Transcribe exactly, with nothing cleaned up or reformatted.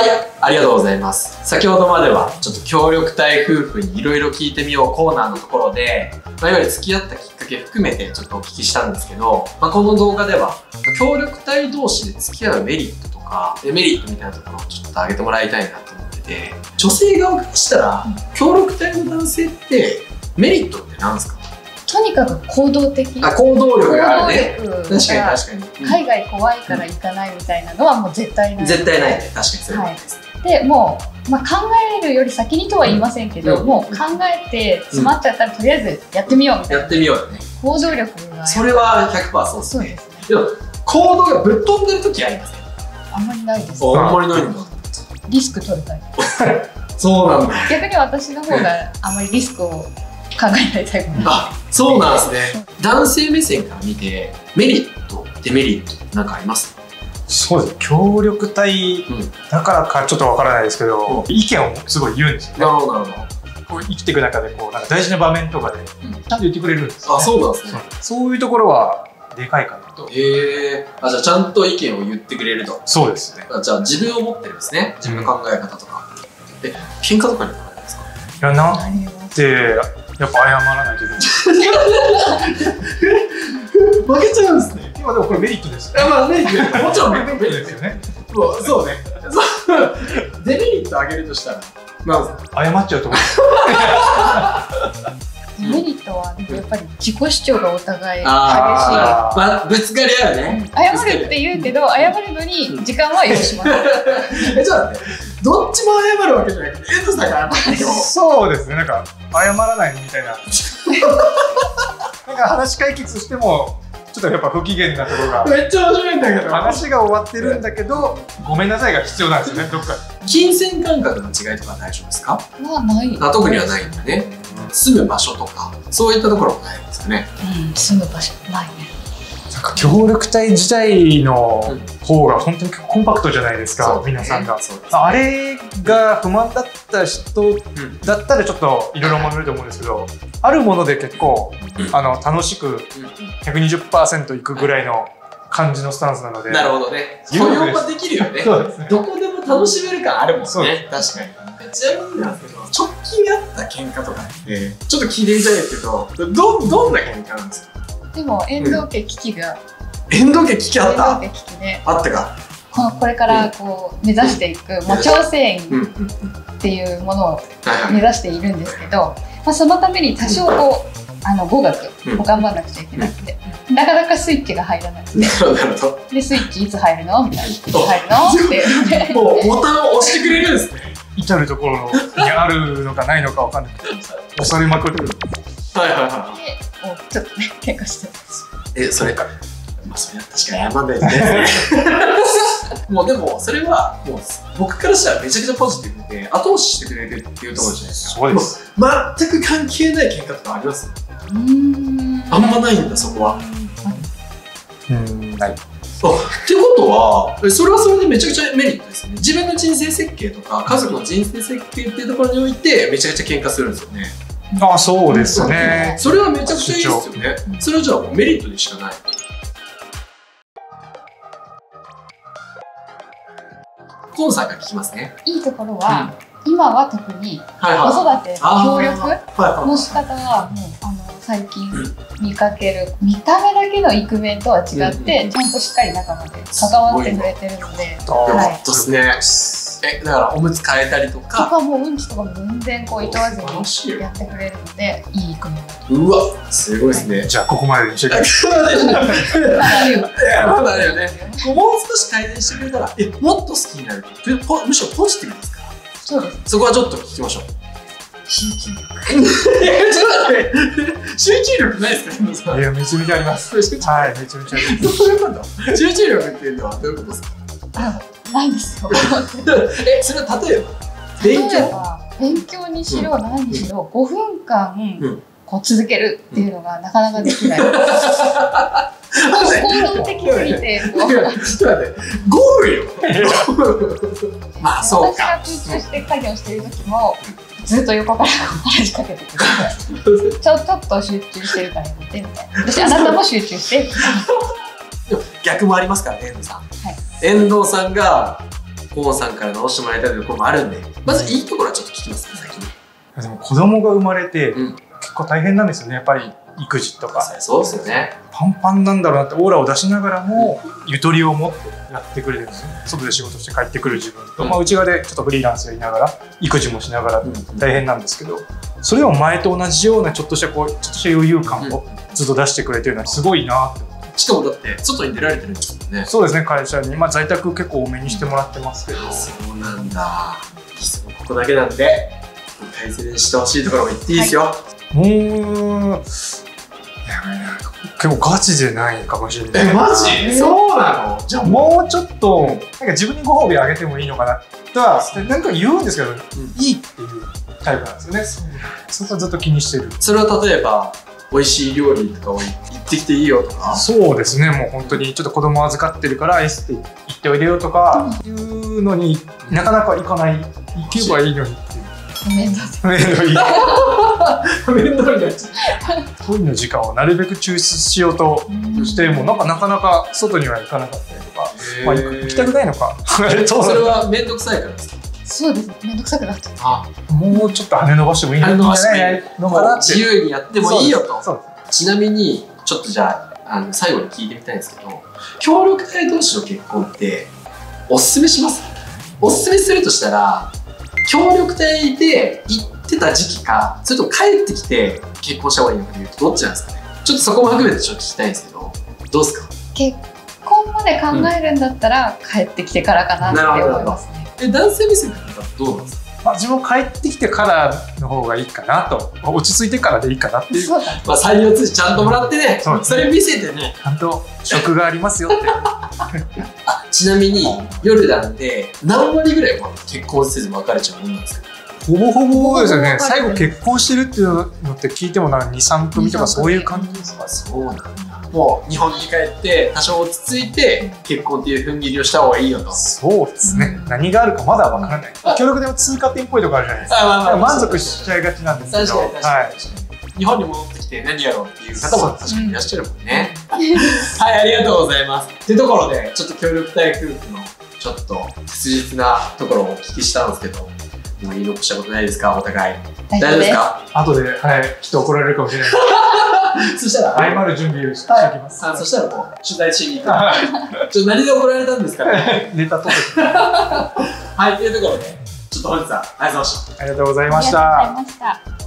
はい、ありがとうございます。先ほどまではちょっと協力隊夫婦にいろいろ聞いてみようコーナーのところで、まあ、いわゆる付き合ったきっかけ含めてちょっとお聞きしたんですけど、まあ、この動画では協力隊同士で付き合うメリットとかデメリットみたいなところをちょっと挙げてもらいたいなと思ってて、女性側からしたら協力隊の男性ってメリットって何ですか？とにかく行動的、あ、行動力があるね。確かに確かに。海外怖いから行かないみたいなのはもう絶対ない。絶対ないね。確かにそれはないです。でもう、まあ、考えるより先にとは言いませんけど、うん、もう考えて詰まっちゃったら、うん、とりあえずやってみようみたいな。やってみようよね。行動力が。それは ひゃくパーセント そうですね。でも行動がぶっ飛んでる時ありますね。あんまりないです。あんまりないんだ。リスク取るタイプ。そうなんだ。逆に私の方があんまりリスクを考えないタイプ。あ、そうなんですね。男性目線から見てメリットデメリットなんかありますか？そうです。協力隊だからかちょっとわからないですけど、うん、意見をすごい言うんですよね。なるほどなるほど。こう生きていく中でこうなんか大事な場面とかでちゃんと言ってくれるんですよね。あ、そうなんですね。そういうところはでかいかなと。ええー、あ、じゃあちゃんと意見を言ってくれると。そうですね。じゃあ自分を持ってるんですね。自分の考え方とか。え、喧嘩とかにならないですか？いや、なんて。やっぱ謝らないといけない。負けちゃうんですね。今でもこれメリットです。あ、まあメリット、もちろんメリットですよね。そうそうね。デメリット上げるとしたら、まあ謝っちゃうと思う。メリットはやっぱり自己主張がお互い激しい。まあぶつかり合うね。謝るって言うけど、謝るのに時間は要します。え、ちょっと待って。どっちも謝るわけじゃなくて、遠藤さんが謝る。そうですね、なんか謝らないみたいな。なんか話解決しても、ちょっとやっぱ不機嫌なところが。めっちゃ面白いんだけど。話が終わってるんだけど、ごめんなさいが必要なんですよね、どっか。金銭感覚の違いとか大丈夫ですか？まあ、ない。特にはないんだね。住む場所とか、そういったところもないんですかね。うん、住む場所ないね。なんか協力隊自体の方が本当にコンパクトじゃないですか、皆さんが。あれが不満だった人だったらちょっといろいろ学べると思うんですけど、あるもので結構あの楽しく ひゃくにじゅっパーセント いくぐらいの感じのスタンスなので。なるほどね。許容ができるよね。どこでも楽しめる感あるもんね。確かに。ちなみになんですけど、直近であった喧嘩とかってちょっと聞いてみたいですけど、どどんな喧嘩なんですか？でも遠藤家危機が、遠藤家危機あった。遠藤家危機ね。あったか。これからこう目指していくもう調整員っていうものを目指しているんですけど、まあそのために多少こうあの語学を頑張らなくちゃいけなくて、なかなかスイッチが入らなくて、でスイッチいつ入るのみたいな、いつ入るのってもうボタンを押してくれるんですね。至る所にあるのかないのかわかんなくて、押されまくる。はいはいはい。もうちょっとね、喧嘩してます。え、それか、まあ、それは確かに謝んないですね。もうでも、それはもう僕からしたらめちゃくちゃポジティブで、後押ししてくれてるっていうところじゃないですか。そうです。全く関係ない喧嘩とかあります。うん。あんまないんだ、そこは。うん、ない。あ、ってことは、それはそれでめちゃくちゃメリットですね。自分の人生設計とか、家族の人生設計っていうところにおいて、めちゃくちゃ喧嘩するんですよね。ああ、そうですね。それはめちゃくちゃいいですよね。それはじゃあメリットでしかない。コンさんが聞きますね。いいところは、うん、今は特に子育て協力の仕方はもうあの最近見かける、うん、見た目だけのイクメンとは違って、うん、ちゃんとしっかり仲間で関わってくれてるので。そうですね。え、だからおむつ替えたりとかとかもううんちとかも全然こういとわずにやってくれるのでいいかも。うわ、すごいですね。じゃあここまでにしてください。まだよね。もう少し改善してくれたらえもっと好きになる。むしろポジティブですから。そうです。そこはちょっと聞きましょう。集中力。いやちょっと待って。集中力ないですか？いやめちゃめちゃあります。はいめちゃめちゃあります。そういうこと。集中力っていうのはどういうことですか？ないですよ。え、それは例えば勉強、勉強にしろ何にしろごふんかんこう続けるっていうのがなかなかできない。行動的すぎて、ちょっと待って、ゴールよ。まあそうか。私が集中して作業してる時もずっと横から話しかけてくる。ちょっと集中してるからやってみたいな。私あなたも集中して。逆もありますからね、遠藤さん。はい。遠藤さんがポンさんから直してもらいたいところもあるんで、まずいいところはちょっと聞きますね、先に。でも子供が生まれて、うん、結構大変なんですよね、やっぱり育児とか。そうですよね。パンパンなんだろうなってオーラを出しながらも、うん、ゆとりを持ってやってくれてるんですよね。外で仕事して帰ってくる自分と、うん、まあ内側でちょっとフリーランスやりながら育児もしながら大変なんですけど、うん、それを前と同じようなちょっとしたこうちょっとした余裕感をずっと出してくれてるのはすごいなって。しかもだって外に出られてるんですもんね。そうですね、会社に、まあ、在宅結構多めにしてもらってますけど。そうなんだ。ここだけなんで大切にしてほしいところも言っていいですよ。はい、うーん、いや結構ガチでないかもしれない。え、マジ？そうなの？じゃあもうちょっとなんか自分にご褒美あげてもいいのかなとはなんか言うんですけど、うん、いいっていうタイプなんですよね。そこはずっと気にしてる。それは例えば美味しい料理とかを言ってきていいよとか。そうですね、もう本当にちょっと子供預かってるからエースって言っておいでよとかいうのになかなか行かない、行けばいいのにっていう。面倒い面倒いな。トイレの時間をなるべく抽出しようとしてもなんかなかなか外には行かなかったりとか、まあ行きたくないのか。それは面倒くさいからですか？そうです、面倒くさくなって。あ、もうちょっと羽伸ばしてもいいのじゃないのかなって。自由にやってもいいよと。ちなみにちょっとじゃあ、あの最後に聞いてみたいんですけど、協力隊同士の結婚っておすすめします？おすすめするとしたら協力隊で行ってた時期か、それとも帰ってきて結婚した方がいいのかというとどっちなんですかね。ちょっとそこも含めてちょっと聞きたいんですけど、どうですか？結婚まで考えるんだったら、うん、帰ってきてからかなって思いますね。え、男性目線からどうなんですか？まあ自分帰ってきてからの方がいいかなと、落ち着いてからでいいかなっていう。そうだ、まあ採用通知ちゃんともらってね、うん、それ見せてね、ちゃんと職がありますよって。あ、ちなみにヨルダンで何割ぐらい結婚せず別れちゃうもんなんですか？ほぼほぼですよね。最後結婚してるっていうのって聞いてもなんかに、さん組とかそういう感じですか？そうなんだ。もう日本に帰って多少落ち着いて結婚っていう踏ん切りをした方がいいよと。そうですね、何があるかまだわからない。協力でも通過点っぽいとこあるじゃないですか。満足しちゃいがちなんですけど、日本に戻ってきて何やろうっていう方も確かにいらっしゃるもんね。はい、ありがとうございます。っていうところでちょっと協力隊夫婦のちょっと切実なところをお聞きしたんですけど、もう言い残したことないですか？お互い大丈夫ですか？後ではいきっと怒られるかもしれない。そしたら、謝る準備をしておきます。そしたら、もう、取材しに行く。ちょっと何で怒られたんですかね。ネタ取ってきた。はい、というところで、ちょっと本日は、ありがとうございました。ありがとうございました。